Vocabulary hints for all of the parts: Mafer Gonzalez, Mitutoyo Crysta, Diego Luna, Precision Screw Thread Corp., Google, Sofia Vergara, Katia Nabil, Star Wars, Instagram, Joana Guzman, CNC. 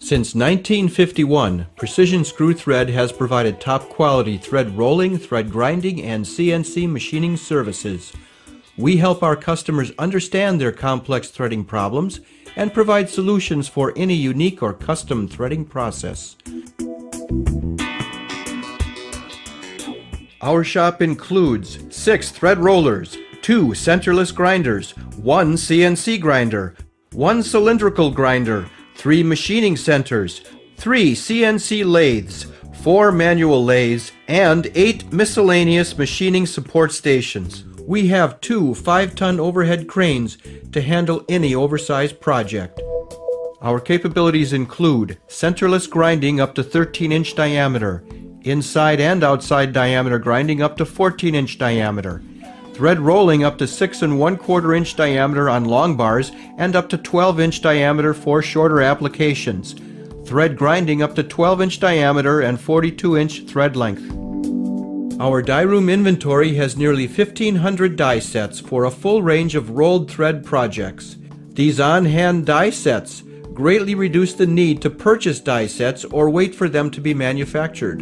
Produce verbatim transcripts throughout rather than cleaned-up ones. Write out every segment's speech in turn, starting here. Since nineteen fifty-one, Precision Screw Thread has provided top-quality thread rolling, thread grinding, and C N C machining services. We help our customers understand their complex threading problems and provide solutions for any unique or custom threading process. Our shop includes six thread rollers, two centerless grinders, one C N C grinder, one cylindrical grinder, three machining centers, three C N C lathes, four manual lathes, and eight miscellaneous machining support stations. We have two five-ton overhead cranes to handle any oversized project. Our capabilities include centerless grinding up to thirteen inch diameter, inside and outside diameter grinding up to fourteen inch diameter, thread rolling up to six and one quarter inch diameter on long bars and up to twelve inch diameter for shorter applications, thread grinding up to twelve inch diameter and forty-two inch thread length. Our die room inventory has nearly fifteen hundred die sets for a full range of rolled thread projects. These on-hand die sets greatly reduce the need to purchase die sets or wait for them to be manufactured.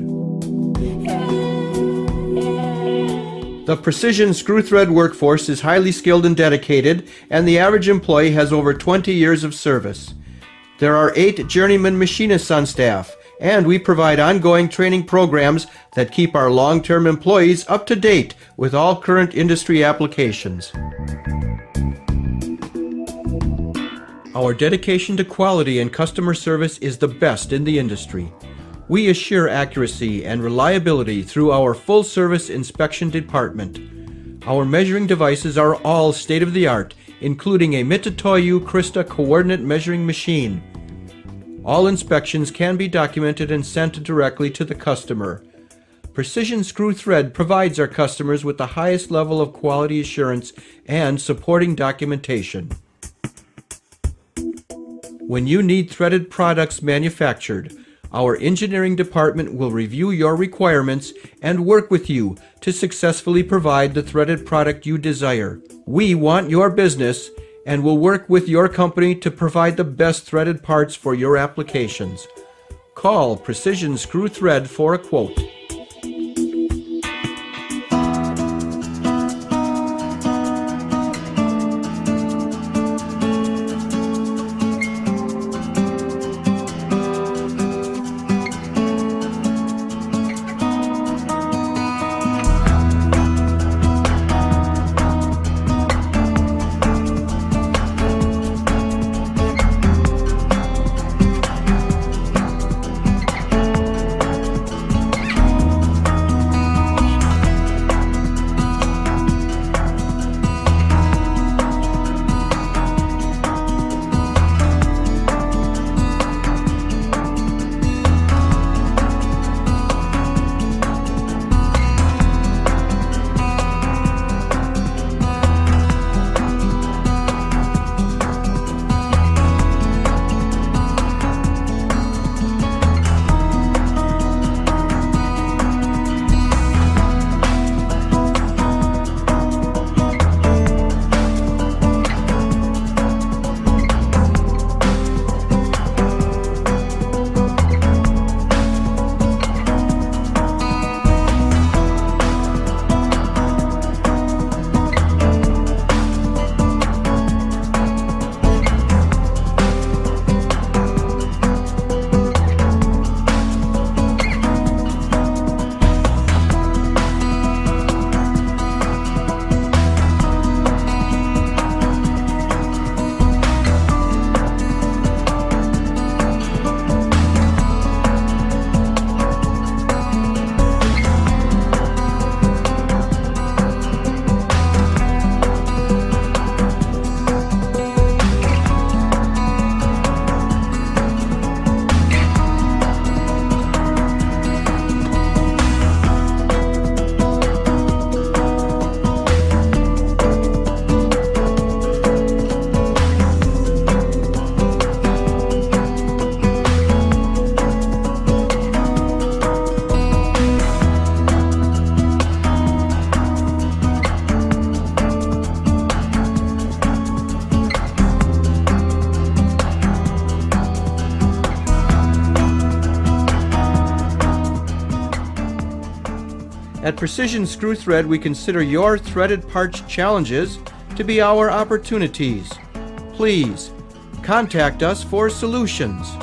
The Precision Screw Thread workforce is highly skilled and dedicated, and the average employee has over twenty years of service. There are eight journeyman machinists on staff, and we provide ongoing training programs that keep our long-term employees up to date with all current industry applications. Our dedication to quality and customer service is the best in the industry. We assure accuracy and reliability through our full-service inspection department. Our measuring devices are all state-of-the-art, including a Mitutoyo Crysta coordinate measuring machine. All inspections can be documented and sent directly to the customer. Precision Screw Thread provides our customers with the highest level of quality assurance and supporting documentation. When you need threaded products manufactured, our engineering department will review your requirements and work with you to successfully provide the threaded product you desire. We want your business and will work with your company to provide the best threaded parts for your applications. Call Precision Screw Thread for a quote. At Precision Screw Thread, we consider your threaded parts challenges to be our opportunities. Please contact us for solutions.